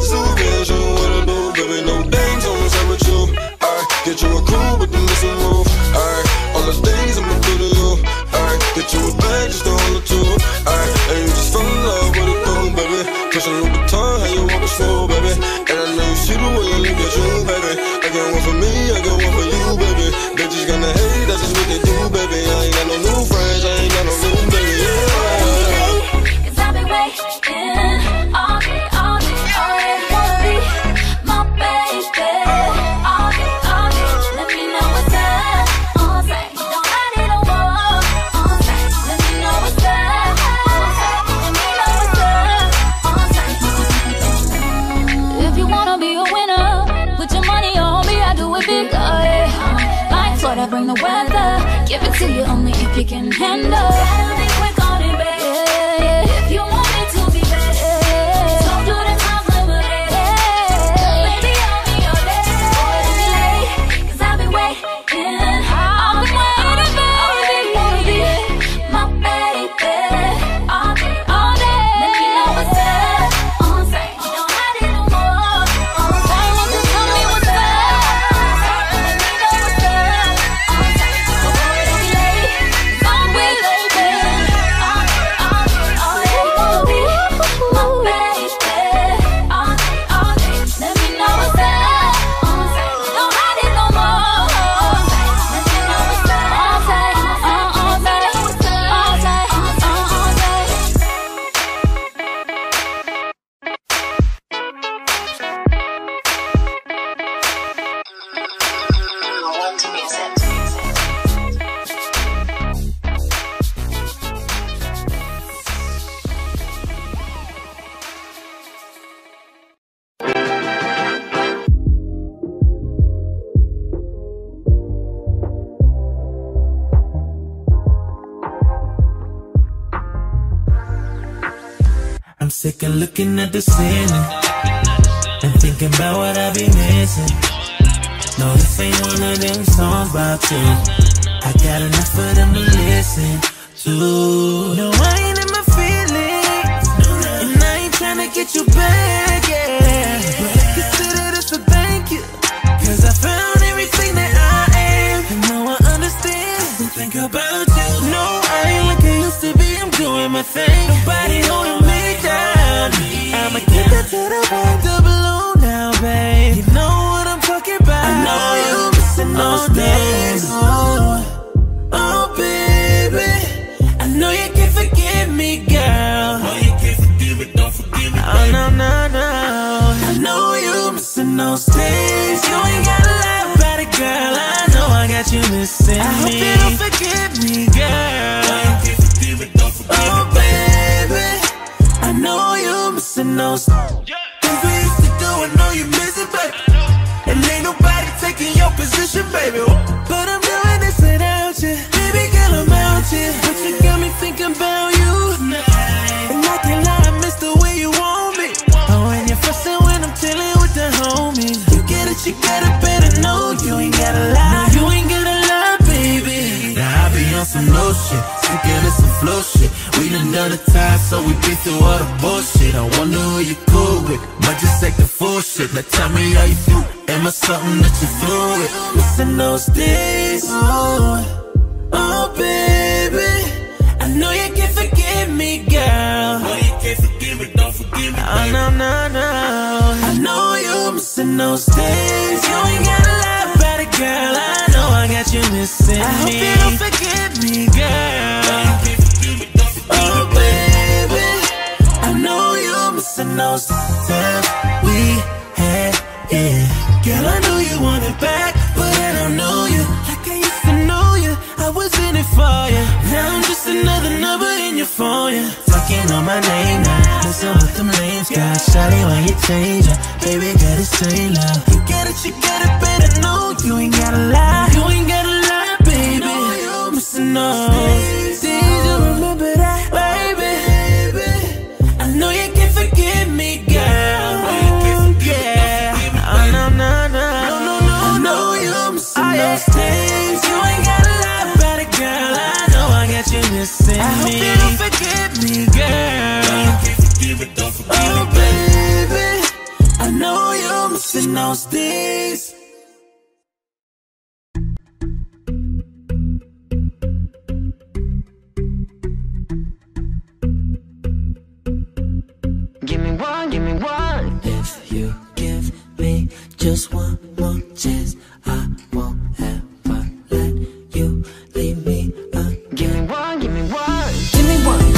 So good, you know what I do, baby, no things on the side with you. Alright, get you a crew with the missing roof. Alright, all the things I'ma do to you. Alright, get you a bag just to hold it to. Alright, and you just fell in love with it though, baby. Pushing a little time, how you walk the slow, baby. And I know you see the way you look at you, baby. I got one for me, I got one for you, baby. Bitches gonna hate, that's just what they do, baby. I ain't got no new friends, I ain't got no new baby, yeah. Cause I've been waiting all day, all day, all day. Bring the weather, give it to you only if you can handle. Tell me we're gonna be bad if you want it to be bad. Don't do the time limit. Baby, I'll be your day. Don't be late, 'cause I've been waiting. I've been waiting, baby. My baby, all day, all day. Let me know what's up. On site, you know I didn't want. On site, you just tell me what's up. Let me know what's up. Sick of looking at the ceiling and thinking about what I be missing. No, this ain't one of them songs about you. I got enough for them to listen to. No, I ain't in my feelings, and I ain't tryna get you back, yeah. But consider this a thank you, 'cause I found everything that I am. And now I understand and think about you. No, I ain't like I used to be, I'm doing my thing. Nobody holding me. I'ma get that to the bank, double O now, babe. You know what I'm talking about. I know you missing those days. Oh, oh, baby, I know you can't forgive me, girl. Oh, you can't forgive it, don't forgive me, baby. Oh, no, no, no. I know you missing those days. You ain't gotta lie about it, girl. I know I got you missing me. I hope you don't forgive me, girl. Oh, you can't forgive it, don't forgive me, baby. I know you're missing those things we used to do. I know you're missing, baby. And ain't nobody taking your position, baby. But I'm doing this without you. Baby girl, I'm out here. But you got me thinking about you. And I can't lie, I miss the way you want me. Oh, and you're fussing when I'm chilling with the homies. You get it, you got it, better know you ain't gotta lie. No, you ain't gotta lie, baby. Now I be on some low shit, thinking it's some flow shit. We done done the time, so we been through all the bullshit. I wonder who you cool with, but just like the full shit. Now tell me how you feel, am I something that you flew with? Missing those days, oh, oh, baby, I know you can't forgive me, girl. Oh, you can't forgive it, don't forgive me, baby. Oh, no, no, no. I know you missing those days. You ain't gotta lie about it, girl. I know I got you missing me. I hope you don't forgive me, girl. Oh, you oh, baby, I know you're missing those times we had, yeah. Girl, I knew you wanted back, but I don't know you like I used to know you. I was in it for you. Now I'm just another number in your phone, yeah. Talking on my name now, listen what them lames got. Shawty, why you changing? Baby, girl, this ain't love. You got it, better know you ain't gotta lie. You ain't gotta lie, baby. I know you're missing those. Did you remember that? Days. You ain't gotta lie about it, girl. I know I got you missing me. I hope you don't forgive me, girl. Oh, baby, bouncing those days. Give me one, give me one. If you give me just one more chance, I won't ever let you leave me again. Give me one, give me one. Give me one.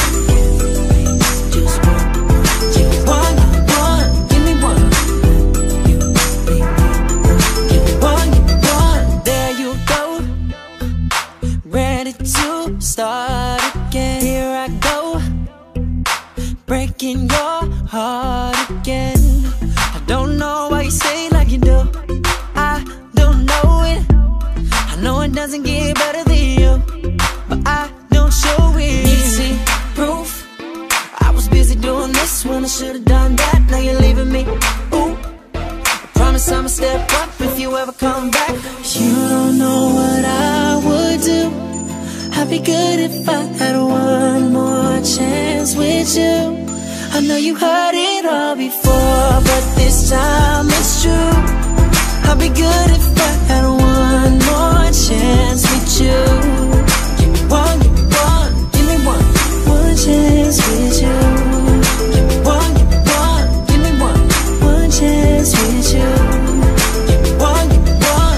Start again. Here I go, breaking your heart again. I don't know why you say it like you do. I don't know it. I know it doesn't get better than you, but I don't show it. Easy proof. I was busy doing this when I should've done that. Now you're leaving me. Ooh, I promise I'ma step up if you ever come back. You don't know what I would do. I'd be good if I had one more chance with you. I know you heard it all before, but this time it's true. I'd be good if I had one more chance with you. Give me one, give me one, give me one, one chance with you. Give me one, give me one, give me one, one chance with you. Give me one, give me one. If you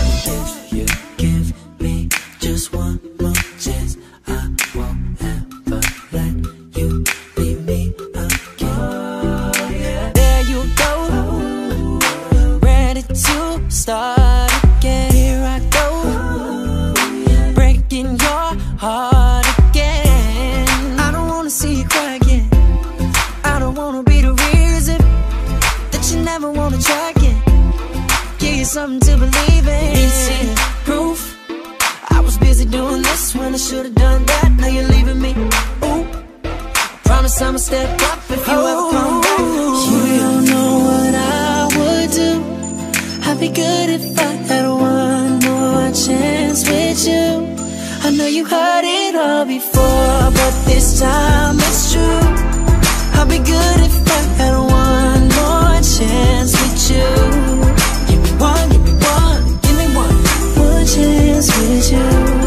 give me just one more chance, I won't ever let you leave me again. Oh, yeah. There you go, ready to start again. Here I go, oh, yeah, breaking your heart again. I don't wanna see you cry again. I don't wanna be the reason that you never wanna try again. Give you something to believe in. Easy proof. Busy doing this when I should've done that. Now you're leaving me. Ooh, I promise I'ma step up if you ever come back. You don't know what I would do. I'd be good if I had one more chance with you. I know you heard it all before, but this time it's true. I'd be good if I had one more chance with you. Give me one, give me one. One chance with you.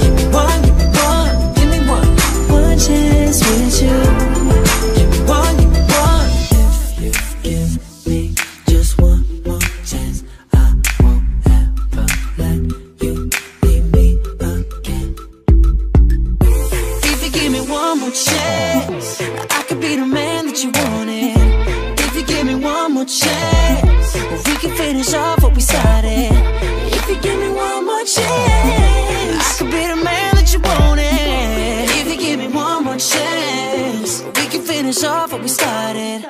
Give me one, give me one, give me one, one chance with you. Give me one, give me one. If you give me just one more chance, I won't ever let you leave me again. If you give me one more chance, I could be the man that you wanted. If you give me one more chance, we can finish off what we started. If you give me one more chance, I could be the man that you wanted. If you give me one more chance, we can finish off what we started.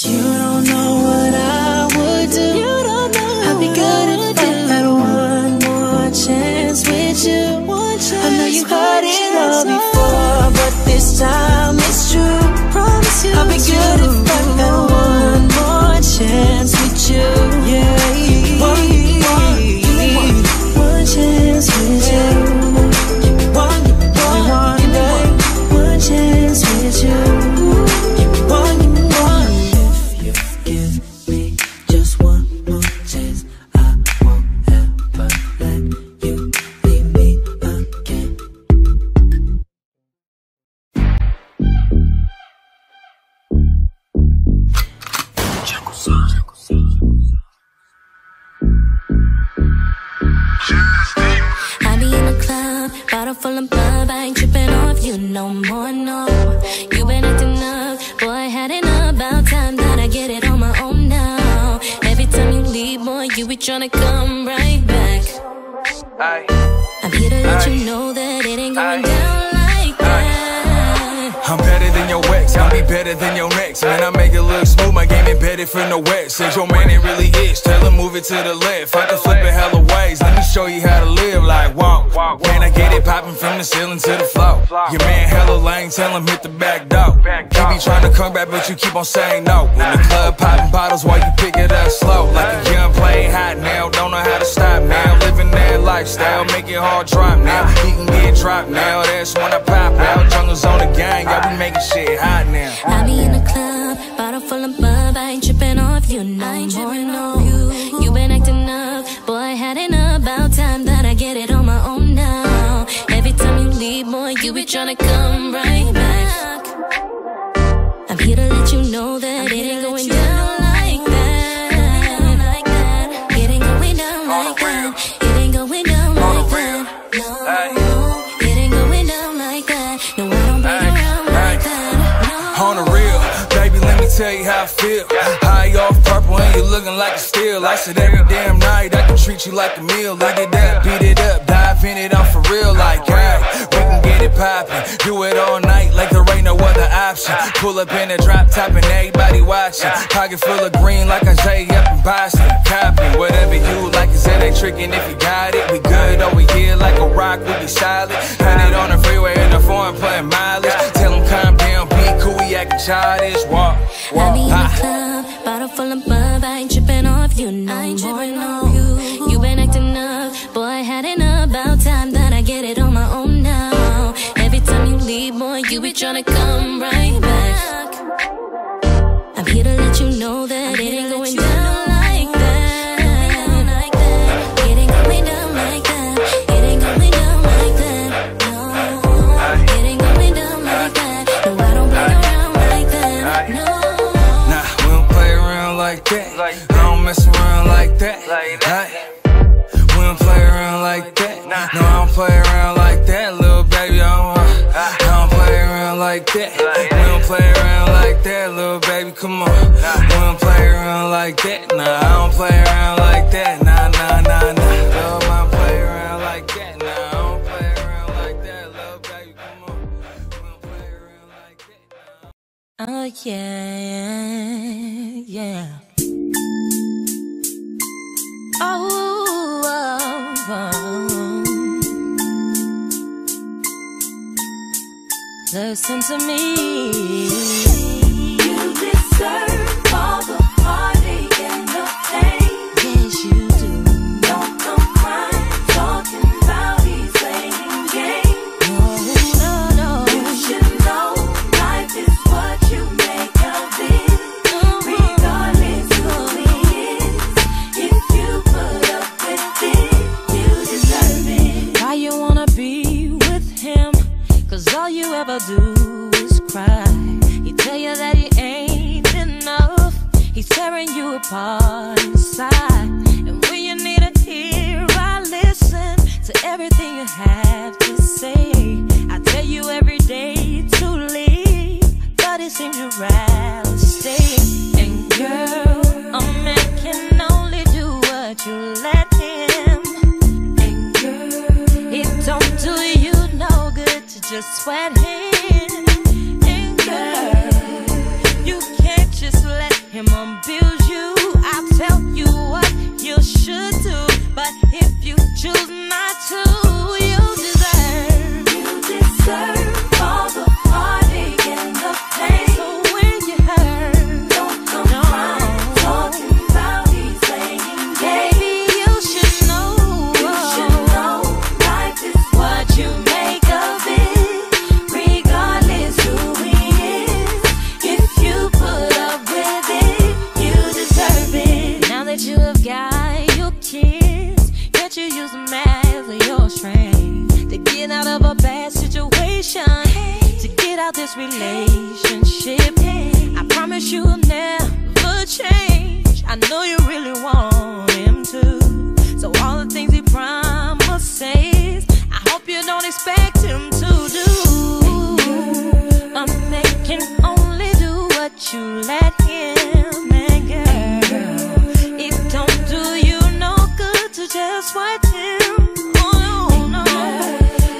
You don't know what I would do. You don't know. I'd be good if I had one more chance with you. I know you heard it all before, but this time it's true. I'd be good if I had one more chance with you. Yeah. To the left, I can flip it hella ways. Let me show you how to live like walk. Man, I get it popping from the ceiling to the floor. Your man hella lame, tell him hit the back door. You be trying to come back, but you keep on saying no. In the club popping bottles while you pick it up slow. Like a young play hot now, don't know how to stop now. Living that lifestyle, make it hard drop now. He can get dropped now, that's when I pop out. Jungle's on the gang, y'all be making shit hot now. I be in the club, bottle full of bub. I ain't tripping off you no more, no. You been acting up, boy, I had enough. About time that I get it on my own now. Every time you leave, boy, you be tryna come right back. I'm here to let you know that it ain't going down like that. It ain't going down like that. It ain't going down like that. No. Tell you how I feel. High off purple and you looking like a steal. I said every damn night I can treat you like a meal. Look at that, beat it up, dive in it, I'm for real. Like, hey, we can get it poppin', do it all night like there ain't no other option. Pull up in the drop top and everybody watchin'. Pocket full of green like Isaiah up in Boston. Copy whatever you like, cause it ain't trickin' if you got it. We good over here like a rock, we be solid. Hunt it on the freeway in the foreign playin' mileage. Tell them calm down, be cool, we actin' childish. Walk. I be in the club, bottle full of bub. I ain't trippin' off you no more, no. You been actin' up, boy, I had enough. About time that I get it on my own now. Every time you leave, boy, you be tryna come right back. I'm here to let you know that it ain't going down. Oh yeah, yeah. Oh, oh, oh. Listen to me. You deserve all the party and the pain. Yes, you do. Don't come crying, talking about he's playing games. No, no, no. You should know life is what you make of it. Regardless who he is, if you put up with it, you deserve it. Why you wanna be with him? Cause all you ever do is cry. Tell you that he ain't enough. He's tearing you apart inside. And when you need a tear, I listen to everything you have to say. I tell you every day to leave, but it seems you'd rather stay. And girl, a man can only do what you let him. And girl, it don't do you no good to just sweat him. And girl, just let him abuse you. I'll tell you what you should do, but if you choose not to, you deserve. You deserve all the party and the pain. So when you hurt, don't come crying, talking about he's playing games. Baby, you should know life is what you make of it. Regardless who he is, if you put you have got your kids that you use them as your strength to get out of a bad situation, hey, to get out this relationship. Hey, I promise you will never change. I know you really want him to. So all the things he promises, I hope you don't expect him to do. A man can only do what you let him. And girl, just watch him. Oh no,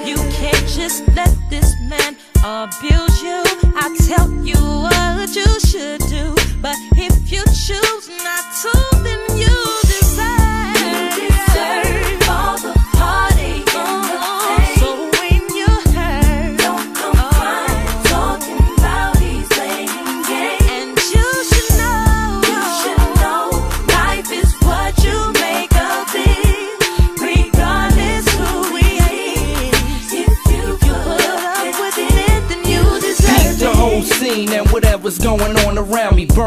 you can't just let this man abuse you. I tell you what you should do, but if you choose not to, then you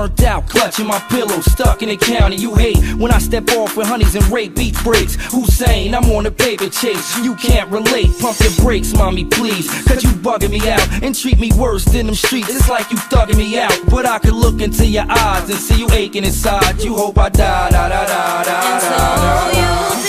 burnt out, clutching my pillow, stuck in the county you hate. When I step off with honeys and rape beats breaks, Hussein, I'm on a paper chase. You can't relate, pump your brakes, mommy please, cause you bugging me out and treat me worse than them streets. It's like you thugging me out, but I could look into your eyes and see you aching inside. You hope I die, da da da da da da.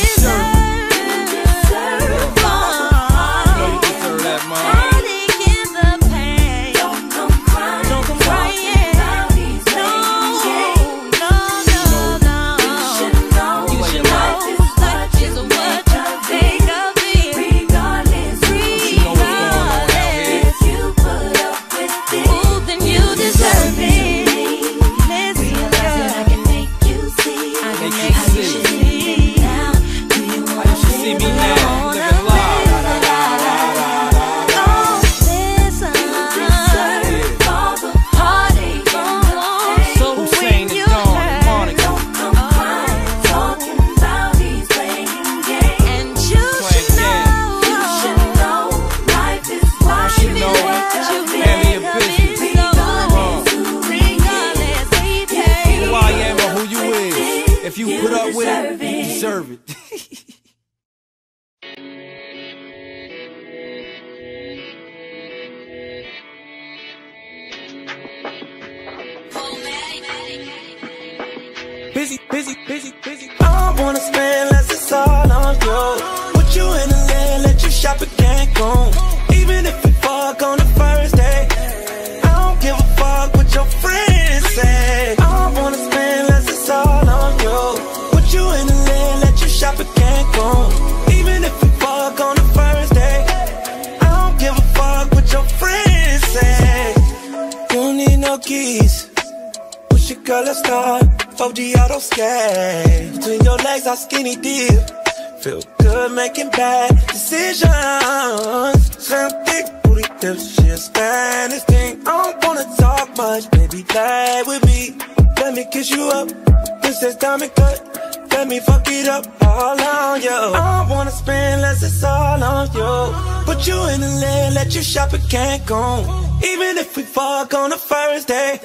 Shopping Cancun, even if we fuck on the first date,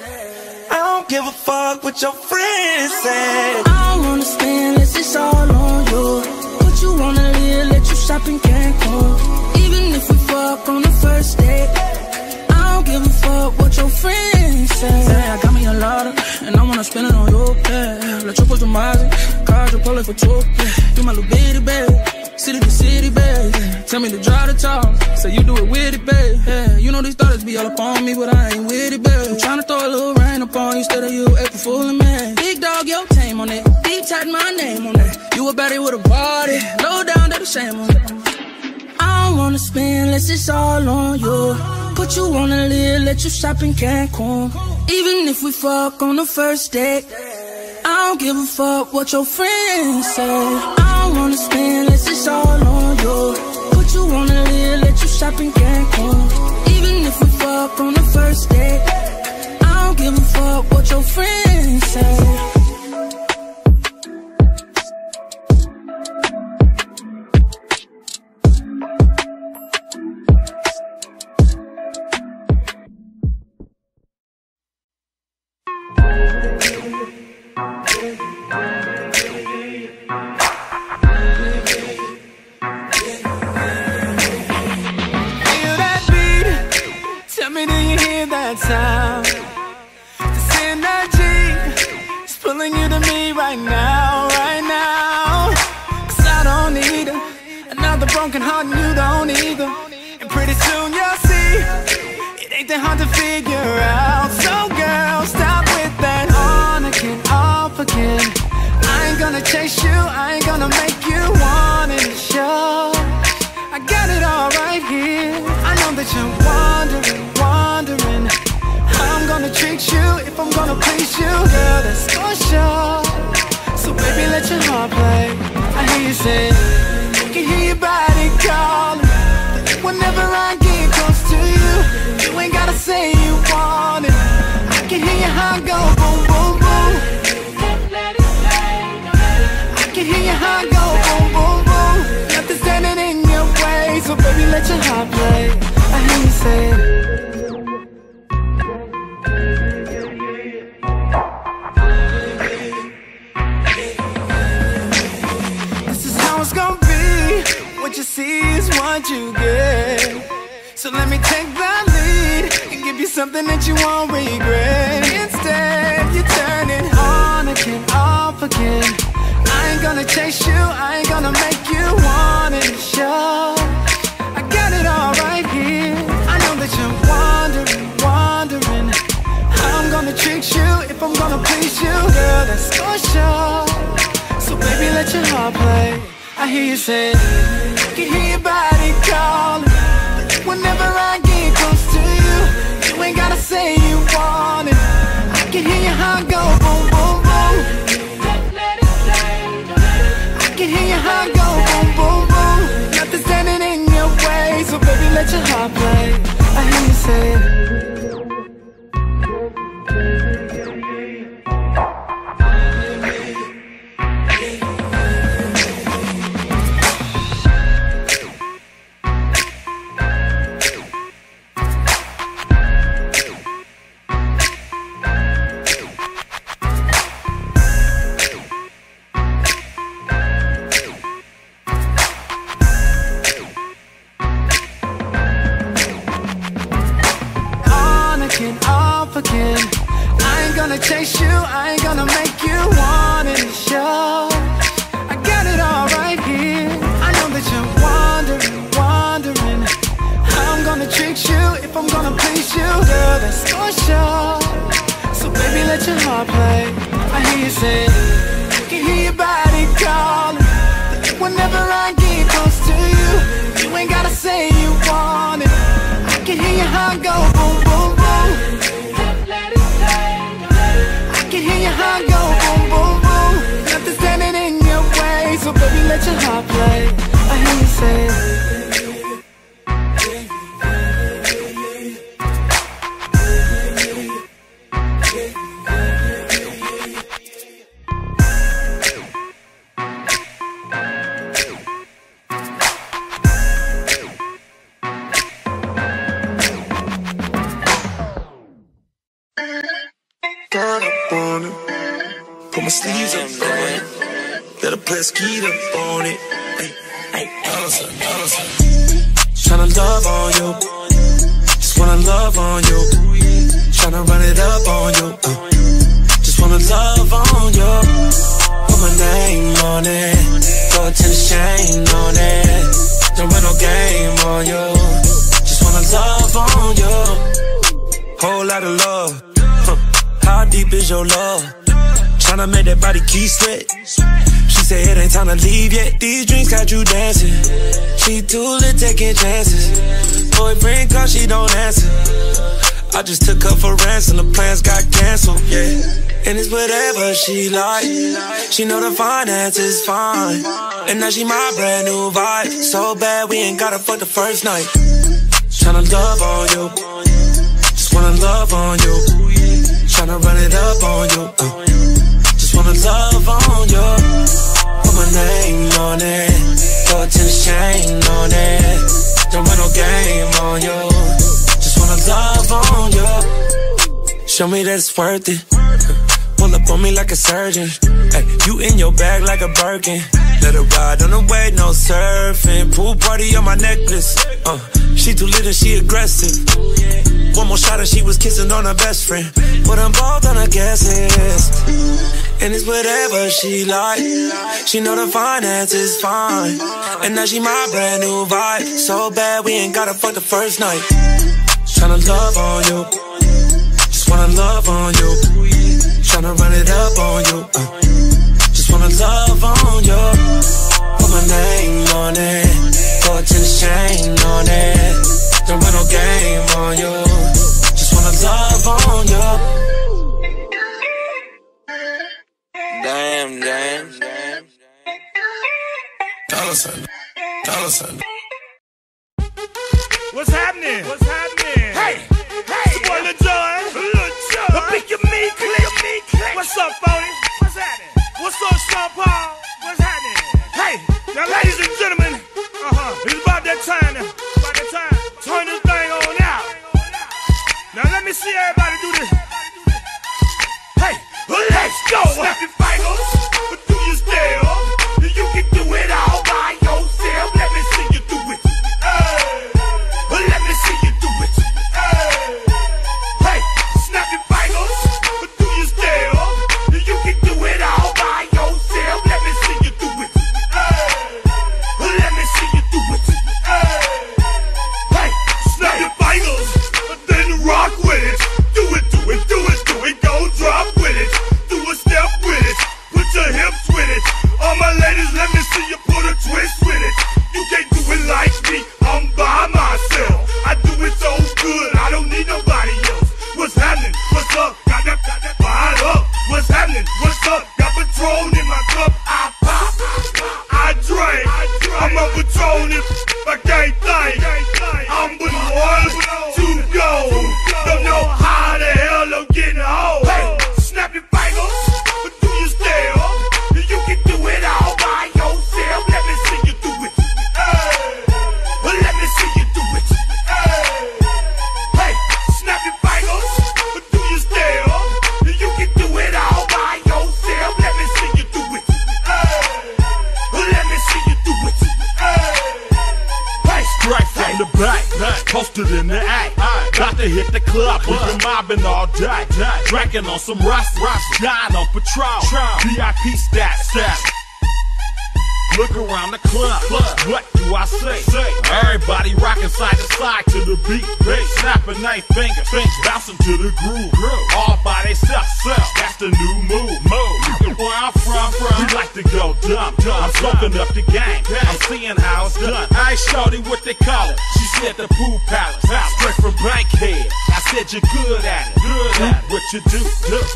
I don't give a fuck what your friends say. I don't wanna spend unless it's all on you. Put you on a list, let you shop in Cancun, even if we fuck on the first date, I don't give a fuck what your friends say. I hear you say it. see is what you get. So let me take the lead and give you something that you won't regret. Instead, you turn it on again, off again. I ain't gonna chase you, I ain't gonna make you want it. Show, I got it all right here. I know that you're wondering how I'm gonna treat you, if I'm gonna please you. Girl, that's for sure. So baby, let your heart play. I hear you say, I can hear your body calling. Whenever I get close to you, you ain't gotta say you want it. I can hear your heart go boom, boom, boom. I can hear your heart go boom, boom, boom. Nothing standing in your way, so baby, let your heart play. I hear you say again. I ain't gonna chase you, I ain't gonna make you want it. Show, I got it all right here. I know that you're wondering how I'm gonna treat you, if I'm gonna please you. Girl, that's for sure. So baby, let your heart play. I hear you say, I can hear your body calling. Whenever I get close to you, you ain't gotta say you want it. I can hear your heart go boom, boom, boom. I go boom, boom, boom. Nothing standing in your way, so baby, let your heart play. I hear you say. Put my sleeves up on it. Gotta play skeet up on it. Tryna love on you. Just wanna love on you. Tryna run it up on you. Just wanna love on you. Put my name on it. Go to the chain on it. Don't run no game on you. Just wanna love on you. Whole lot of love. How deep is your love? Tryna make that body keep sweat. She said it ain't time to leave yet. These drinks got you dancing. She too lit taking chances. Boyfriend call, she don't answer. I just took her for ransom. The plans got canceled, yeah. And it's whatever she like. She know the finance is fine. And now she my brand new vibe. So bad we ain't gotta fuck the first night. Tryna love on you. Just wanna love on you. Tryna run it up on you. Wanna love on you. Put my name on it. Go to the chain on it. Don't run no game on you. Just wanna love on you. Show me that it's worth it. Pull up on me like a surgeon. Ay, you in your bag like a Birkin. Let her ride on the wave, no surfing. Pool party on my necklace. She too little, she aggressive. One more shot and she was kissing on her best friend. But I'm both on her guest list. And it's whatever she like. She know the finance is fine. And now she my brand new vibe. So bad we ain't gotta fuck the first night. Tryna love on you. Just wanna love on you. Tryna run it up on you. Just wanna love on you. Put my name on it. Go to the chain on it. Don't run no game on you. Just wanna love on you. Damn. Dollar sign. What's happening? Hey! What's up, Bodie? What's happening? What's up, Sean Paul? What's happening? Hey, now, ladies and gentlemen, it's about that time now. Turn this thing on out. Now, let me see everybody do this. Hey, let's go. Snap your fingers, do your step. You can do it all by yourself. Let me see you. morning. What's up? Got Patron in my cup. I pop, I drink. I'm a Patron if I can't think. I'm with one, two, go. Don't know how the hell I'm getting home. Hey, snap your fingers, but do you still? You can do it all by yourself. Let me see you do it. Hey, let me see you do it. Hey, snap your fingers, but do you still? You can do it all by yourself. Let me see you do it. Hey, let me see you do it. Hey, strike from the back, posted in the act. About to hit the club, we've been mobbing all day. Drinking on some rust, dying on patrol. VIP stats. Look around the club, what do I say? Everybody rocking side to side to the beat. Snapping their fingers, bouncing to the groove. All by themselves, that's the new move. Where I'm from, we like to go dumb. I'm smoking up the game, I'm seeing how it's done. I shorty what they call it, she said the pool palace. Straight from Bankhead, I said you're good at it. Do what you do,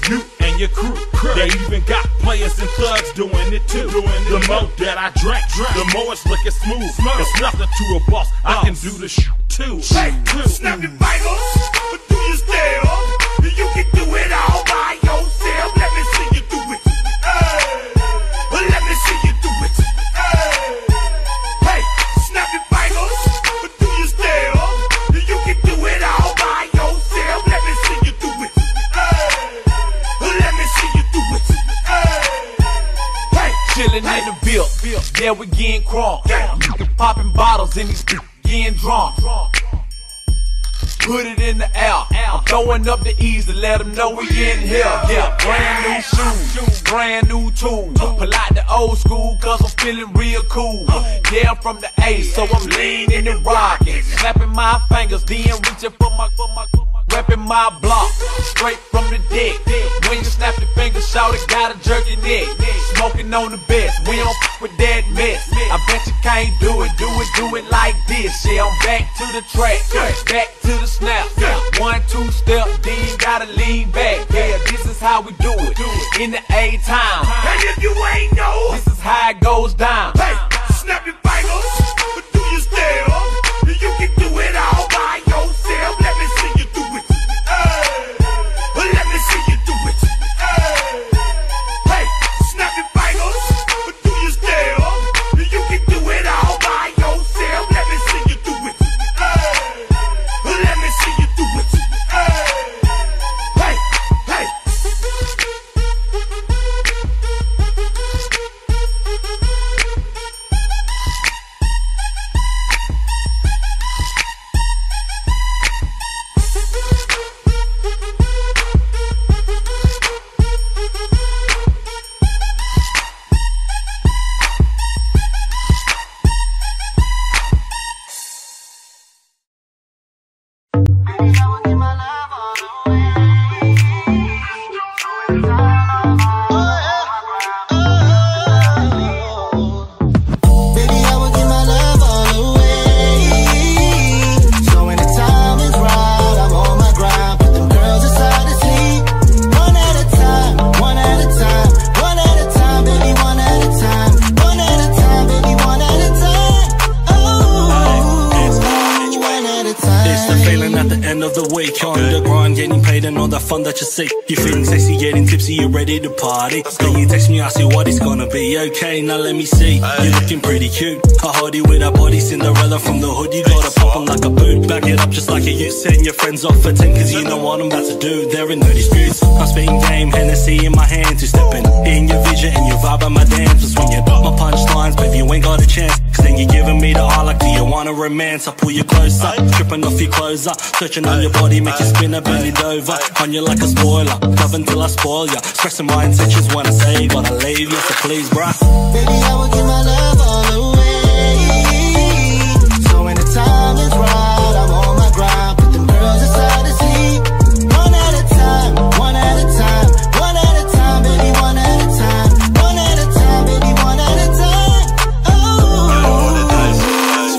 you and your crew. They even got players and thugs doing it too. The more that I drink, the more it's looking smooth. It's nothing to a boss, I can do the shit too. Hey, snap your fingers, but do you still? You can do it all by yourself. Let me see you do it. Hey, let me see you do it. Hey, snap your fingers, but do you still? You can do it all by yourself. Let me see you do it. Hey, let me see you do it. Hey, chillin' in the bill. Yeah, we getting crunk. Popping bottles in these getting drunk. Put it in the air, I'm throwing up the E's to let them know we in here. Yeah, brand new shoes, brand new tools. Pull out the old school cause I'm feeling real cool. Yeah, I'm from the A, so I'm leaning and rocking. Slapping my fingers, then reaching for my reppin' my block, straight from the dick. When you snap your fingers, shout it, gotta jerk your neck. Smoking on the best, we don't f with that mess. I bet you can't do it like this. Yeah, I'm back to the track, back to the snap. 1, 2 step, then gotta lean back. Yeah, this is how we do it, in the A time. And if you ain't know, this is how it goes down. Hey, snap your fingers, but do you still? You can do it all by yourself. Let me see you do it. Hey, let me see you do it. Hey, snap your fingers, but do you still? You can do it all by yourself. Let me see you do it. Hey, let me see you do it. Hey, hey, you're feeling sexy, getting tipsy, you're ready to party. Then you text me, I say what it's gonna be. Okay, now let me see. You're looking pretty cute, a hottie with a body, Cinderella from the hood. You gotta pop 'em like a boot, back it up just like a youth. Setting your friends off for 10, cause you know what I'm about to do. There are no disputes, I'm spitting game, Hennessy in my hand. Two stepping in your vision and your vibe at my dance. Just when you drop my punchlines, baby, you ain't got a chance. Cause then you're giving me the eye like, do you want a romance? I pull you closer, stripping off your clothes up, searching on your body, make you spin a belly over. On you like a spoiler, love until I spoil ya. Stressing my intentions when I say gotta leave you, so please, bruh. Baby, I will give my love all away. So when the time is right, I'm on my grind. Put them girls inside the sleep. One at a time, one at a time, one at a time, baby, one at a time, one at a time, baby, one at a time. Oh,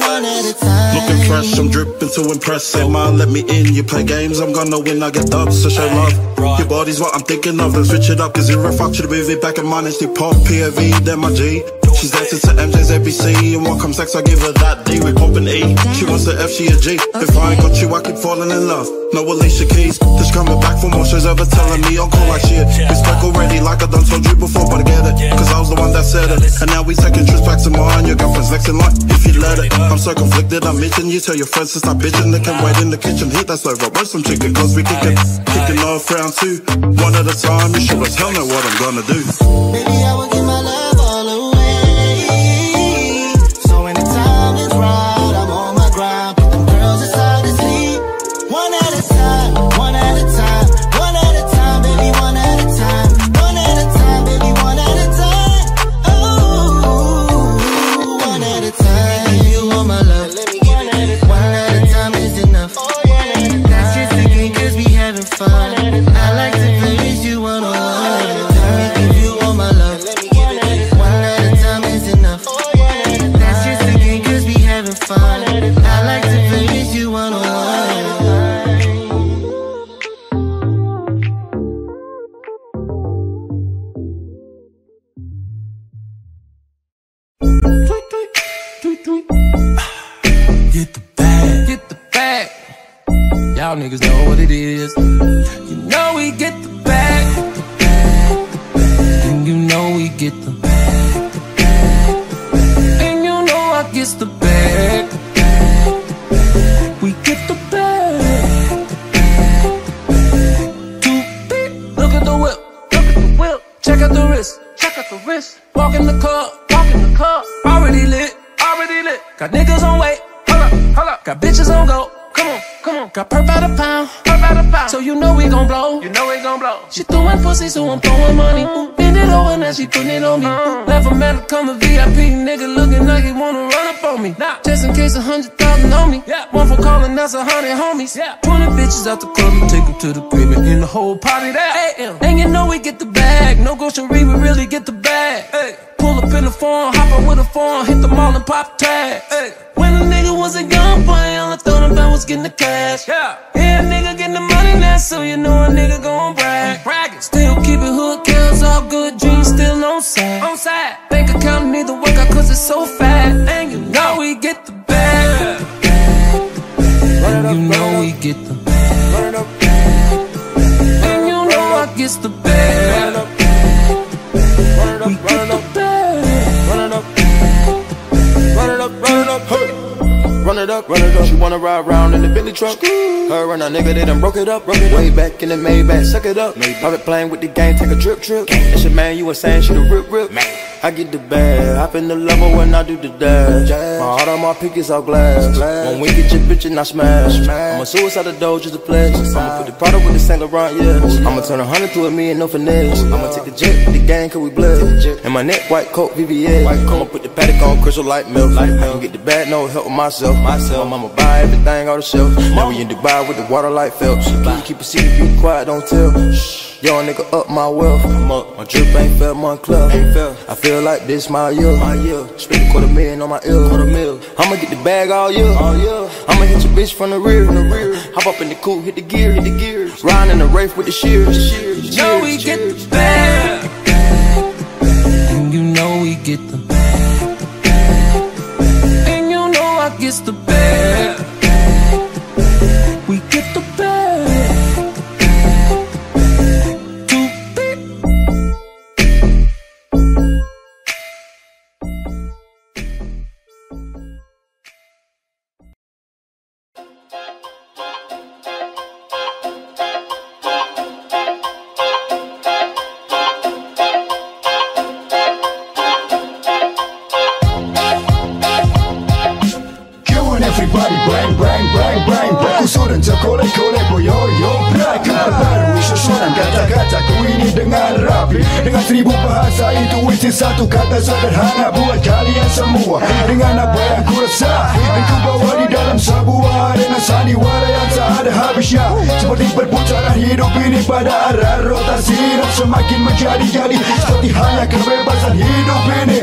one at a time. Looking fresh, I'm dripping to impress. press it, man, let me in. You play games, I'm gonna win, I get dubs, so show love. Your body's what I'm thinking of, then switch it up. Cause you're a fuck, should with it back and manage to pop. POV, then my G. She's dancing to MJ's ABC, and what comes next, I give her that D. We pop an E, she wants the F, she a G. If I ain't got you, I keep falling in love. No Alicia Keys, just coming back for more shows ever telling me I'm cool like shit. It's back already, like I done told you before, but I get it, cause I was the one that said it. And now we taking trips back to mine, your girlfriend's next in line, if you let it. I'm so conflicted, I'm itching, you tell your friends to stop bitching. They can wait in the kitchen, heat that's over, roast some chicken, cause we kicking off round two. One at a time, you sure as hell know what I'm gonna do. Baby, I will give my love all away. So when the time is right, I'm on my grind. Put them girls inside this league. One at a time, one at a time, one at a time, baby, one at a time, one at a time, baby, one at a time. Oh, one at a time. You want my love, let me give it to you. One at a time is enough. Oh, yeah. That's just the game, cause we having fun. I like to play with you one on one. Let me give you all my love. I like to play with you one on one. Get the bag, get the bag. Y'all niggas know what it is. You know we get the bag, the bag, the bag. And you know we get the bag, the bag, the bag. And you know I gets the bag. We get the bag, the bag, the bag. 2 feet, look at the whip, look at the whip. Check out the wrist, check out the wrist. Walk in the club, walk in the club. Already lit, already lit. Got niggas on wait, hold up, hold up. Got bitches on go, come on, come on. Got perp by the pound, perp by the pound. So you know we gon' blow, you know we gon' blow. She throwin' pussy, so I'm throwin' money. Ooh, bend it over, now she puttin' it on me. Left a man to come a VIP, nigga lookin' like he wanna run up on me. Nah, just in case 100,000 on me. Yeah. One for calling, that's 100 homies. Yeah. 20 bitches out the club and take them to the crib and in the whole party there. Hey, and you know we get the bag, no grocery, we really get the bag. Hey. Pull up in the phone, hop up with a phone, hit the mall and pop tags. Hey. When a nigga was a gun play, all I thought about was getting the cash. Yeah, yeah, nigga getting the money now, so you know a nigga gon' brag. Bragging. Still keeping hood kills, all good dreams still on side. On side. Bank account need to work out cause it's so fat. And you know we get the bag, the bag, the bag. And you know we get the bag, the bag, the bag. And you know I gets the bag, the bag, the bag. We get the bag. Run it up, run it up. She wanna ride round in the Bentley truck. Her and her nigga, they done broke it up, broke it up. Way back in the Maybach, suck it up. Private plane with the gang, take a drip, drip. That's your man, you insane, she the rip, rip. I get the bag, hop in the level when I do the dash. My heart on my pick is all glass. When we get your bitch and I smash, I'ma suicide the dough just to flex. I'ma put the product with the Saint Laurent, yeah. I'ma turn 100 to a million, no finesse. I'ma take the jet with the gang, cause we blessed. And my neck, white coat, VVS. I'ma put the paddock on, crystal light milk. I can get the bag, no help with myself. I'ma buy everything on the shelf. Now we in Dubai with the water like Phelps. You keep a secret, be quiet, don't tell. Young nigga up my wealth. My drip ain't felt, my club ain't felt. I feel like this my year, my year. Spend $250,000 on my ill, $250,000. I'ma get the bag all year, all year. I'ma hit your bitch from the rear, from the rear. Hop up in the coupe, hit the gear, hit the gears. Riding in the Wraith with the shears, shears. You know we get the bag, the bag, the bag. And you know we get the bag, the bag, the bag. And you know I gets the bag, the bag, the bag. We get the bag, the bag, the bag. 2 feet. Satu kata sederhana buat kalian semua. Dengan apa yang ku rasa, aku bawa di dalam dalam sebuah renasani warna yang tak ada habisnya. Seperti perputaran hidup ini pada arah rotasi hidup semakin menjadi-jadi, seperti hanya kebebasan hidup ini.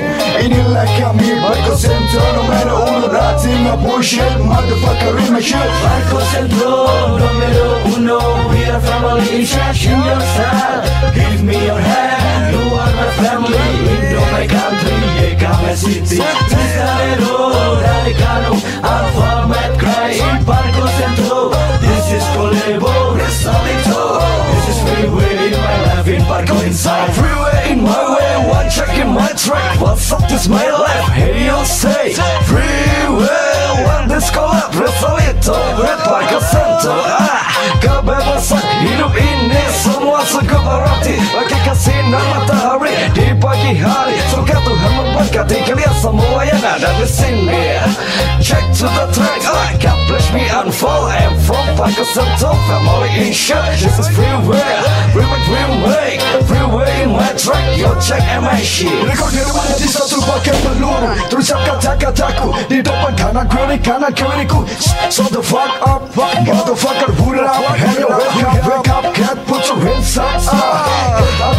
Inilah kami Barcocentro, no matter uno rati my bullshit, motherfucker in my shit. Barcocentro, numero uno, we are family, in your style, give me your hand, you are my family, window my country, yeah, my city. Tistadero, Dalicano, Alpha, Mad Cry, in Barcocentro, this is Colevo, Resolito, this is freeway, my life in Barco inside. Freeway in my way, one track in my track, what's up is my life, hey you'll say. Freeway, one disco up, Resolito, Red Barcocentro, kebebasan hidup ini semua segemerati bagi kasinar matahari di pagi hari. Semoga Tuhan memberkati kalian semua yang ada di sini. Check to the track, God bless me and fall. I'm from Barcocentro, family in shit. This is freeway, remake, freeway in my track. Yo check my shit. Rekordir wanita satu pakai peluru, tuliskan kata-kataku di depan kanan kiriku. So the fuck up, motherfucker, pull up, hand your wake up, cat, put your hands up.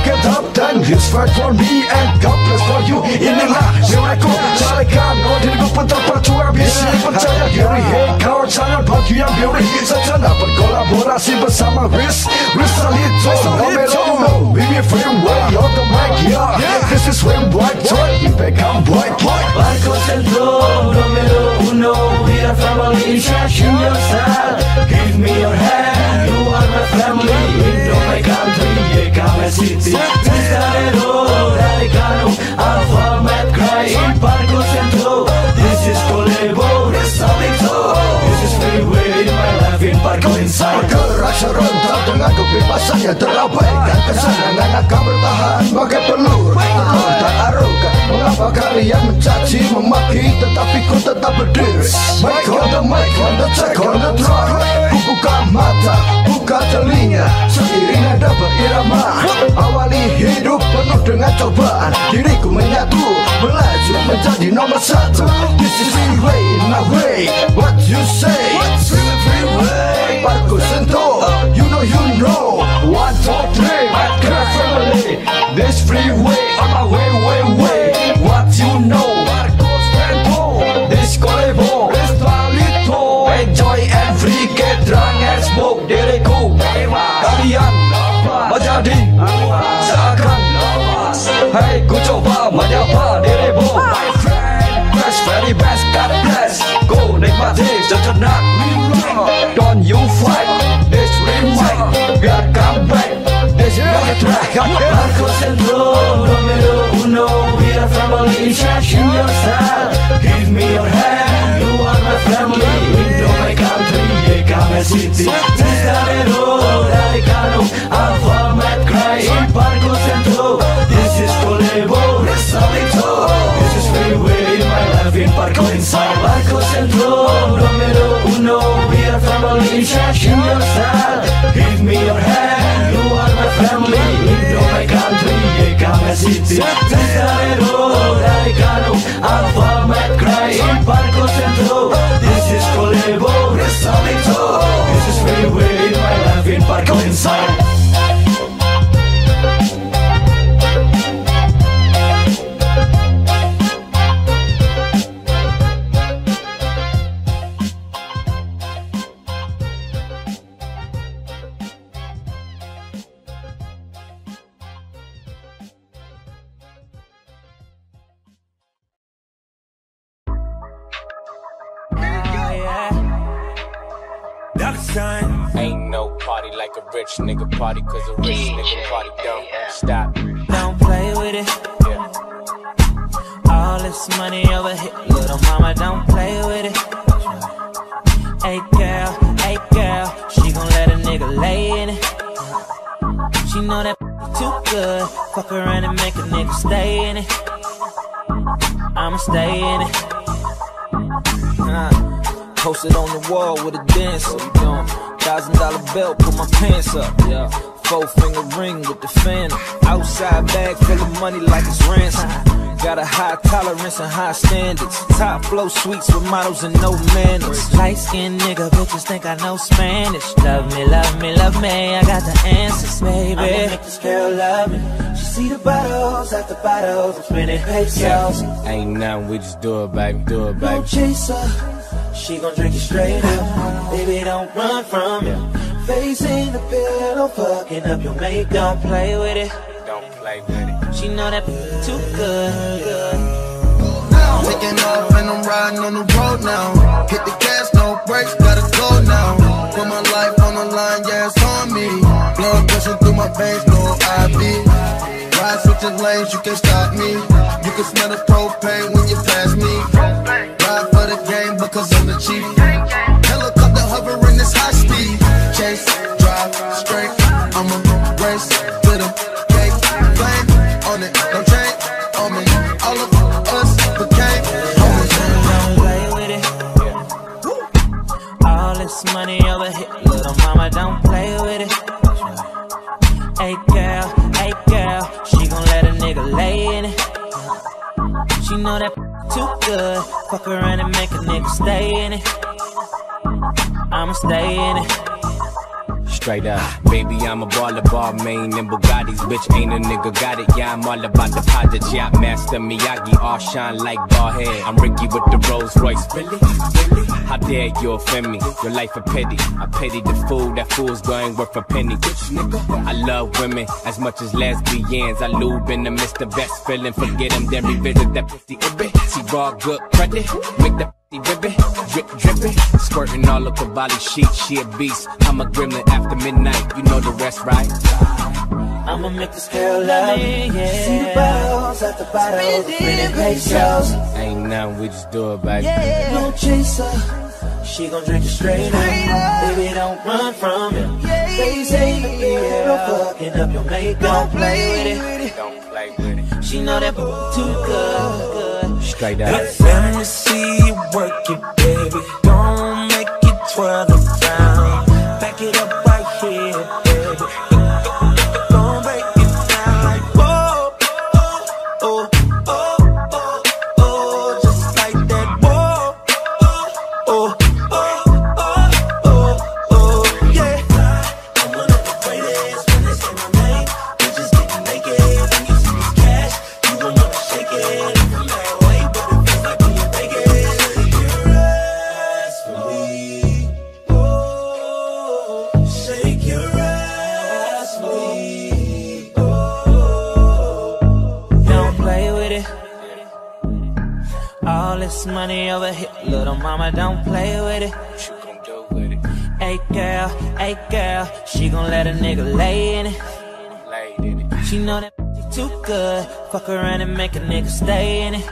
Get up, then this fight for me and God bless for you. Inilah miracle, carikan diriku pentar percuma bisa dipercaya diri. Hey kau jangan bagi yang beauty, secara berkolaborasi bersama Resolito, Romero, Bibi Freeway, on the mic, yeah. This is when white boy, you become white boy. Barcocentro, Romero, uno, we are family, in your style, give me your hand, you are my family, window my country, yeah, come and see. Tistadero, Dalicano, Alpha, Mad Cry, in Barcocentro, this is Colevo, Resolito, this is freeway, my life in Barco inside. Bergerak serentak dengan kebebasan yang terabai, dan kesenangan akan bertahan bagai pelur. Tak arogan, mengapa kalian mencaci, memaki, tetapi ku tetap berdiri. Mic on the track, on the track. Ku buka mata, buka telinga, seiringnya dapat irama. Awali hidup penuh dengan cobaan, diriku menyatu, melaju menjadi nomor satu. This is freeway, my way, what you say? Freeway, Barcocentro, you know, 1, 2, 3, my family. This freeway, on my way, what you know? Barcocentro, this Colevo, Resolito, enjoy every get drunk and smoke. Diriku, kalian, menjadi, seakan, hey, ku coba menyapa dirimu. My friend, best, very best, God bless. Go, nikmati, sejenak. Don't you fight, this remake, we are come back, this is my track. Barcocentro, numero uno, we are family, in your style, give me your hand, you are my family, window my country, yeah, come and see. Tistadero, Dalicano, Alpha, Mad Cry, in Barcocentro, this is Colevo, Resolito, this is freeway, my life in Barco inside. Barcocentro, numero uno, family, change your style, give me your hand, you are my family, window my country, yeah, come and see. Tistadero, Dalicano, Alpha, Mad Cry, in Barcocentro, this is Colevo, Resolito, this is freeway, my life in Barco inside. Ain't no party like a rich nigga party, cause a rich nigga party don't stop. Don't play with it. All this money over here, little mama, don't play with it. Hey girl, she gon' let a nigga lay in it. She know that too good, fuck around and make a nigga stay in it. I'ma stay in it. Posted on the wall with a dancer, $1,000 belt, put my pants up, yeah. 4-finger ring with the fan. Outside bag full of money like it's ransom. got a high tolerance and high standards. Top flow suites with models and no manners. Light skinned nigga bitches think I know Spanish. Love me, love me, love me, I got the answers, baby. I'm gonna make this girl love me. She see the bottles after bottles, I'm spinning pesos. Ain't nothing, we just do it, baby, do it, baby. No chaser, she gon' drink it straight up. Baby, don't run from it. Face in the pillow, fucking up your makeup. Don't play with it. Don't play with it. She know that too good. I'm taking off and I'm riding on the road now. Hit the gas, no brakes, gotta go now. Put my life on the line, yeah, it's on me. Blood pushing through my veins, no IV. Ride switching lanes, you can't stop me. You can smell the propane when you pass me. Ride for the game because I'm the chief. Helicopter hovering this high speed. Chase, drive, straight. I'ma race to the cake. Flame on it, no change on me. All of us became homies. Don't play with it. All this money over here, little mama, don't play with it. Hey girl, hey girl, she gon' let a nigga lay in it. She know that too good. Fuck around and make a nigga stay in it. I'ma stay in it. Straight up, baby, I'm a baller, barmaid and Bugattis. Bitch, ain't a nigga got it, yeah, I'm all about the project. Yeah, Master Miyagi, all shine like ball head. I'm Ricky with the Rolls Royce, really, really. How dare you offend me? Your life a pity. I pity the fool. That fool's going worth a penny. I love women as much as lesbians. I lube in the midst the best feeling. Forget them, then revisit that 50 ribbit. See raw good credit. Make the 50 ribbit. Drip, drippin'. Squirting all up her body sheet. She a beast. I'm a gremlin after midnight. You know the rest, right? I'ma make this girl love me. Yeah. See the bottles at the bottles, spinning pesos. Ain't nothing, we just do it, baby. Yeah. No chaser, she gon' drink it straight up. Baby, don't run from it. Yeah. They say the girl fucking up your makeup. Don't play with it. Don't play with it. She know that boo too good. Straight up. Let me see you work it, baby. Don't make it twirl around. Back it up right here. Money over here, little mama, don't play with it. What you gon' do with it? Hey girl, she gon' let a nigga lay in it. She know that too good. Fuck around and make a nigga stay in it.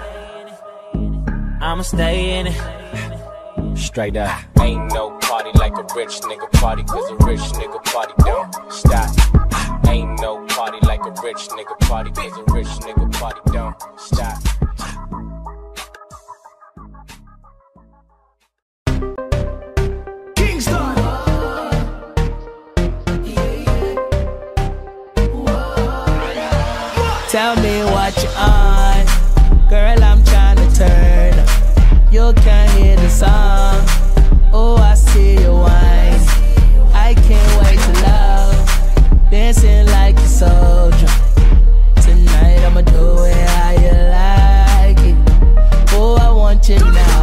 I'ma stay in it. Straight up. Ain't no party like a rich nigga party, cause a rich nigga party don't stop. Ain't no party like a rich nigga party, cause a rich nigga party don't stop. Tell me what you on, girl, I'm tryna turn. You can't hear the song, oh I see your wine. I can't wait to love, dancing like a soldier. Tonight I'ma do it how you like it, oh I want you now.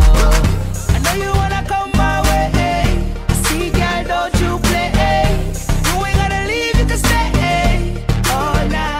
I know you wanna come my way, eh? See girl, don't you play, eh? You ain't gotta leave, you can stay, eh? All night.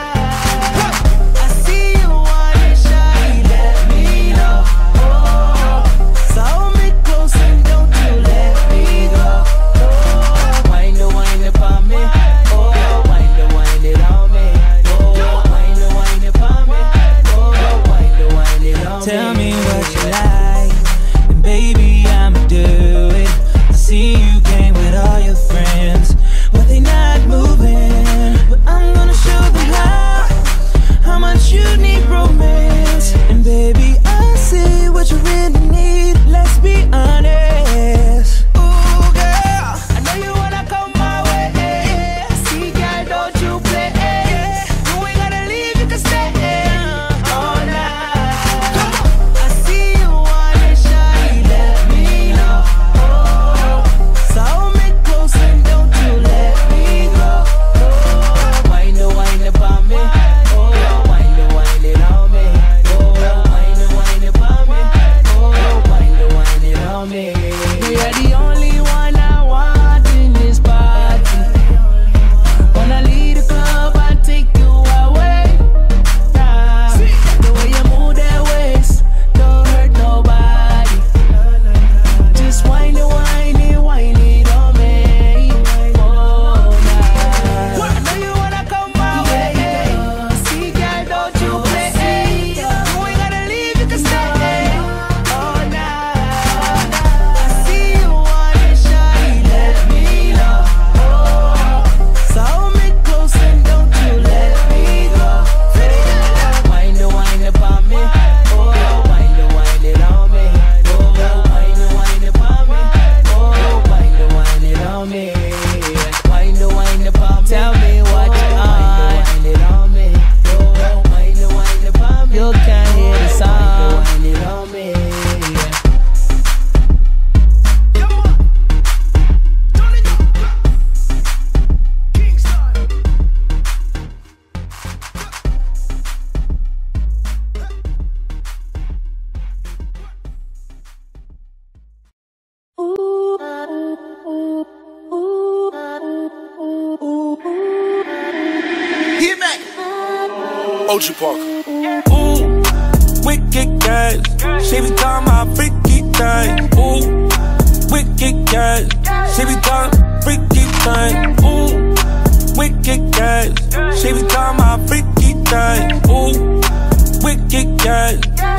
Moji Parker. Ooh, wicked guys. She be talking about freaky things. Ooh, wicked guys. She be talking freaky things. Ooh, wicked guys. She be talking about freaky things. Ooh, wicked guys.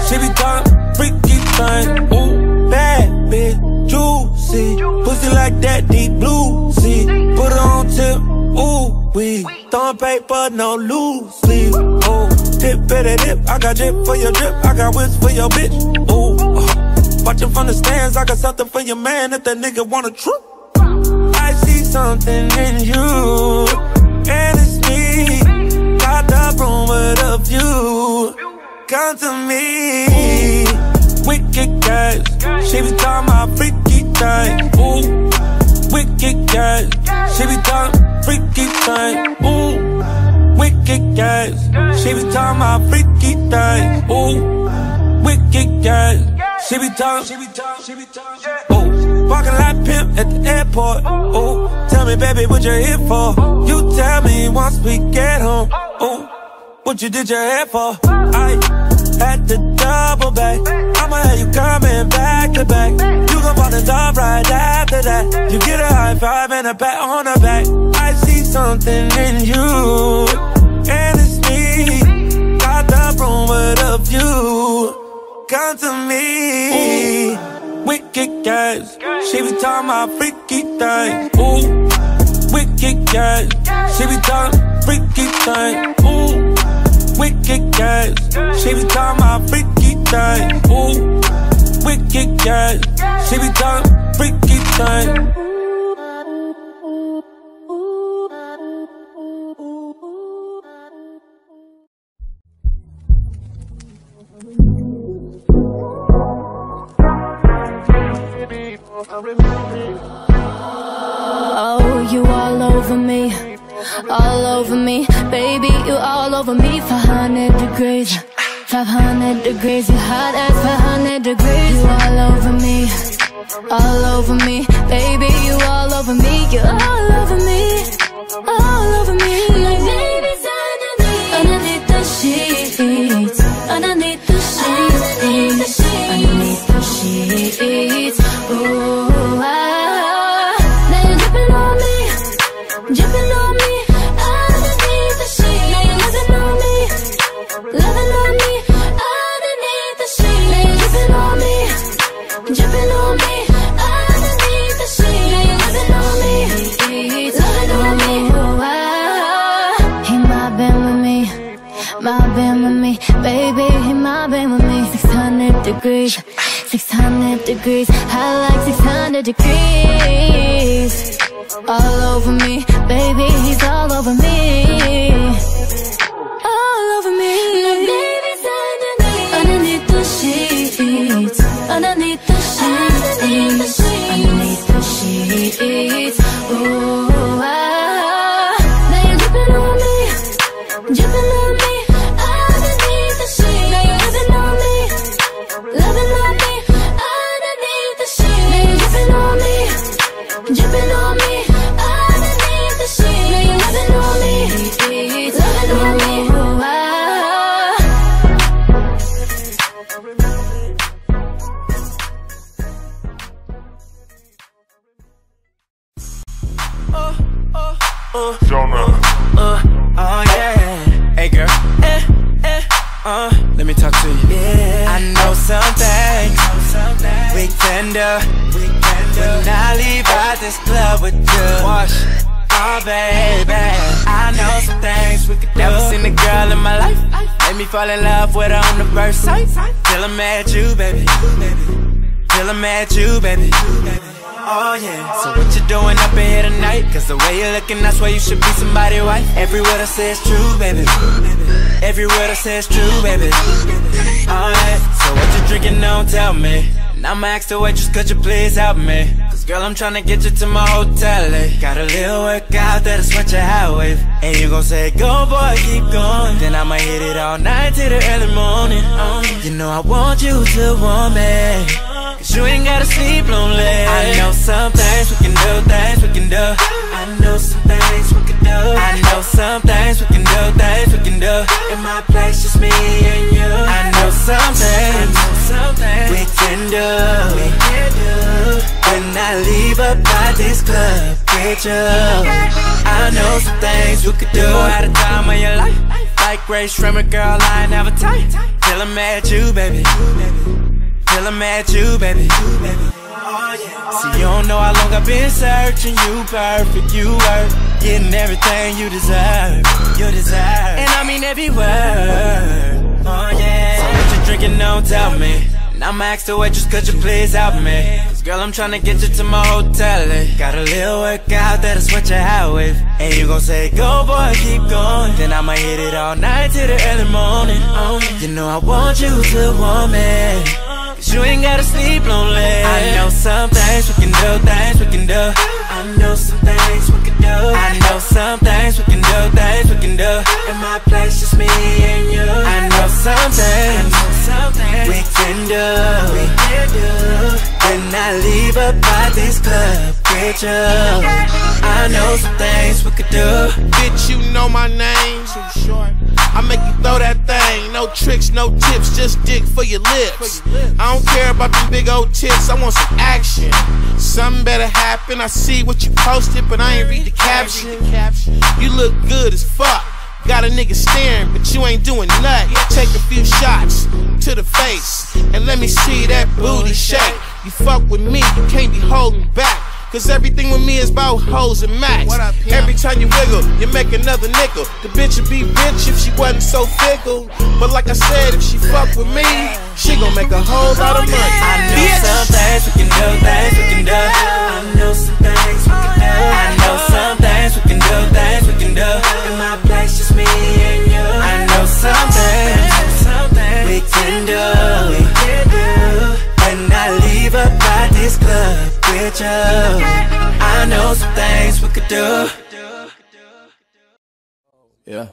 She be talking freaky things. Ooh, bad bitch, juicy. Pussy like that, deep blue sea. Put her on tip, ooh. We throwing paper, no loose leaf. Oh, dip, bitty, dip. I got drip for your drip. I got whips for your bitch. Ooh, watching from the stands. I got something for your man if that nigga wanna trip. I see something in you, and it's me. Got the room with a view. Come to me. Wicked guys. She be talking my freaky things. Ooh, wicked guys. She be talking freaky thing, ooh, wicked guys. She be talking about freaky thing, ooh, wicked guys. She be talking, ooh, walking like pimp at the airport. Ooh, tell me, baby, what you here for? You tell me once we get home. Ooh, what you did your hair for? I had to double back. I'ma have you coming back to back. You gon' fall in love right after that. You get a high five and a pat on the back. I see something in you, and it's me. Got the room with a view. Come to me. Ooh, wicked guys. She be talking about freaky things. Ooh, wicked guys. She be talking freaky things. Ooh, wicked guys. She be talking about freaky things. Ooh, wicked guys. She be talking freaky things. Oh, you all over me, baby, you all over me. 500 degrees, 500 degrees, you hot as 500 degrees. You all over me, baby, you all over me, you all over me, all over me. My baby's underneath the sheets, underneath the sheets, underneath the sheets. Ooh, now you're dripping on me, underneath the sheet. Now you're loving on me, underneath the sheet. Now you're dripping on me, underneath the sheet. Now you're loving on me, ooh, he mobbing with me, mobbing with me, baby, he mobbing with me. 600 degrees. 600 degrees, I like 600 degrees. All over me, baby, he's all over me. All over me. My baby's underneath the sheets, underneath the sheets, underneath the sheets. Ooh, now you're dripping on me, dripping on me. Oh yeah. Hey girl, let me talk to you. Yeah. I know something. We tender. When I leave out this club with you, wash, oh baby. I know some things we could do. Never seen a girl in my life made me fall in love with her on the first sight. Till I'm at you, baby. Till I'm at you, baby. Oh yeah, so what you doing up in here tonight? Cause the way you're looking, I swear you should be somebody's wife. Every word I say is true, baby. Every word I say is true, baby. Alright, so what you drinking on, tell me. And I'ma ask the waitress, could you please help me? Cause girl, I'm trying to get you to my hotel, eh? Got a little workout that'll sweat your high wave. And you gon' say, go boy, keep going. Then I'ma hit it all night till the early morning. You know I want you to want me. Cause you ain't gotta sleep lonely. I know some things we can do, things we can do. I I know some things we can do. I know some things we can do, things we can do. In my place, just me and you. I know some things we can do. When I leave up by this club, get you. I know some things you could do. At a time of your life, like Ray Shrimmer, girl, I ain't never tight. Till I'm at you, baby. Till I'm at you, baby. See, you don't know how long I've been searching. You perfect, you worth getting everything you deserve. You deserve, and I mean every word. Oh yeah. So what you drinking, don't tell me. And I'ma ask the waitress, could you please help me? Cause girl, I'm tryna get you to my hotel. Got a little workout that'll sweat you out with. And you gon' say, go boy, keep going. Then I'ma hit it all night till the early morning. You know I want you to want me, cause you ain't gotta sleep lonely. I know some things we can do, things we can do. I know some things we can do. I know some things we can do, things we can do. In my place, just me and you. I know some things we can do. When I leave up by this club, get you. I know some things we could do. Bitch, you know my name. I make you throw that thing. No tricks, no tips, just dick for your lips. I don't care about them big old tips. I want some action. Something better happen. I see what you posted, but I ain't read the caption. You look good as fuck. Got a nigga staring, but you ain't doing nothing. Take a few shots to the face and let me see that booty shake. You fuck with me, you can't be holding back, cause everything with me is about hoes and max. Every time you wiggle, you make another nickel. The bitch would be rich if she wasn't so fickle, but like I said, if she fuck with me, she gon' make a whole lot of money. I know some things we can do, things we can do. I know some things we can do. I know some things we can do, things we can do. In my place, just me and you. I know some things we can do. When I leave up by this club with you, I know some things we could do. Yeah.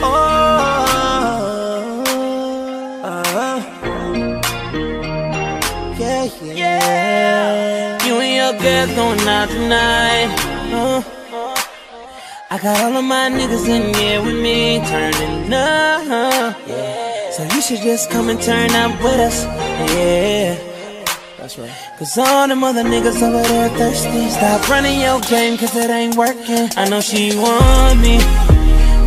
Oh, yeah, yeah. You and your girl going out tonight. I got all of my niggas in here with me, turning up. So you should just come and turn up with us, yeah. That's right. Cause all them other niggas over there thirsty. Stop running your game, cause it ain't working. I know she want me,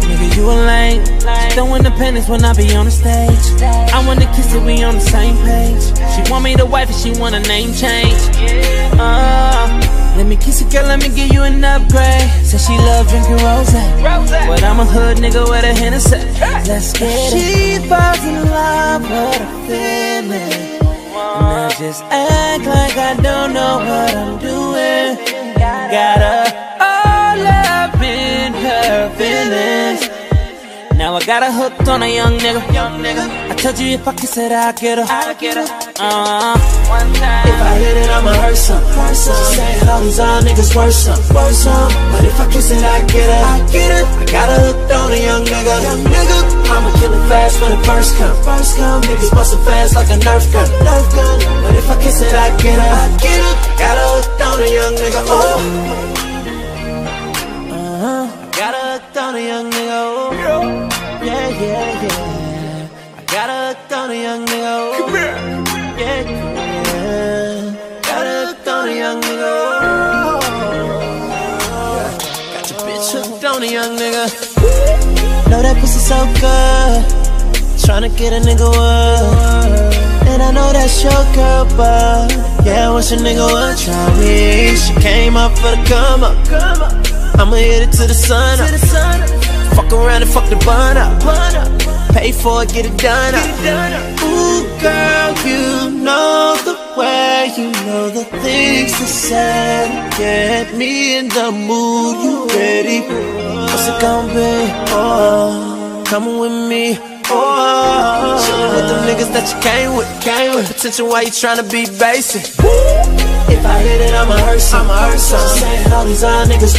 nigga, you a lame. She throwing the pennies when I be on the stage. I wanna kiss her, we on the same page. She want me to wife and she want a name change. Let me kiss you, girl, let me give you an upgrade. Said she love drinking rosé, but I'm a hood nigga with a Hennessy. Let's get it. She falls in love with a feeling, and I just act like I don't know what I'm doing. Got her all up in her feelings. Now I got her hooked on a young nigga. I told you if I kiss it, I'll get her. If I hit it, I'ma hurt some. She said all these all niggas worth some. But if I kiss it, I get her. I got her hooked on a young nigga. I'ma kill it fast when it first come. Niggas bustin' fast like a Nerf gun. But if I kiss it, I get her. Got her hooked on a young nigga. Got her hooked on a young nigga. Yeah, yeah, yeah. I got her hooked on a young nigga. Come here. Yeah, yeah. Got her hooked on a young nigga. Got your bitch hooked on a young nigga. Know that pussy so good, tryna get a nigga up. And I know that's your girl, but yeah, once your nigga would try me. She came up for the come up. I'ma hit it to the sun up. Fuck around and fuck the bun up. Pay for it, get it done up. Ooh, girl, you know the way, you know the things to say. Get me in the mood, you ready? What's it gonna be? Oh, come with me. Oh, chillin' with them niggas that you came with. Pay attention while you tryna be basic. If if I hit it, I'ma hurt some. I'm saying all these other niggas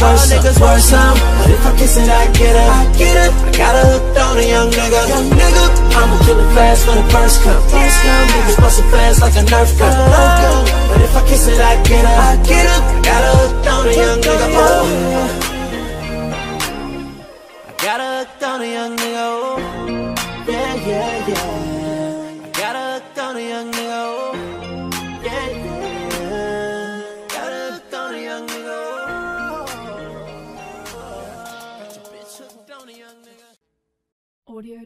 worth some. But if I kiss it, I get it. I got her hooked on a young nigga. I'ma kill it fast when the first come. Niggas bustin' fast like a Nerf gun. But if I kiss it, I get it. I got her hooked on a young nigga. I got her hooked on a young nigga. Yeah, yeah, yeah. I got her hooked on a young nigga. Audio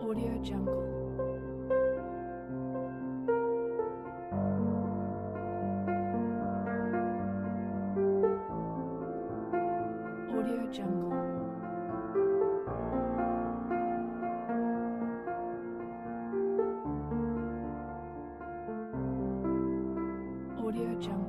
Audio Jungle. Audio Jungle. Audio Jungle.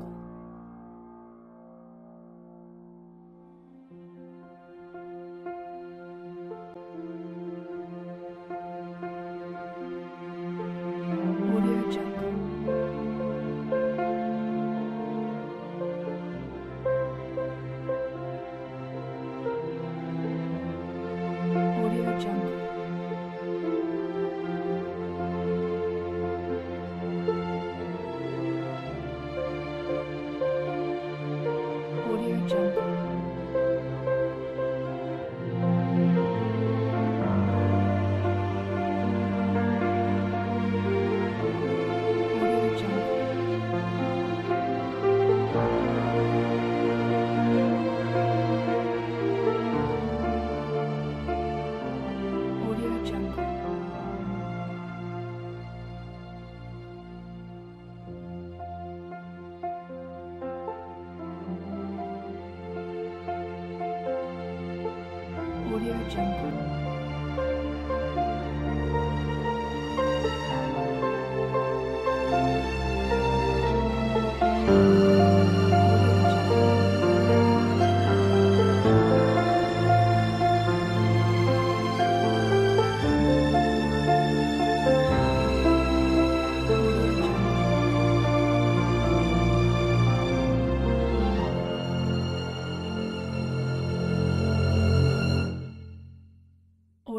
Audio Jungle.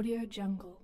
Audio Jungle.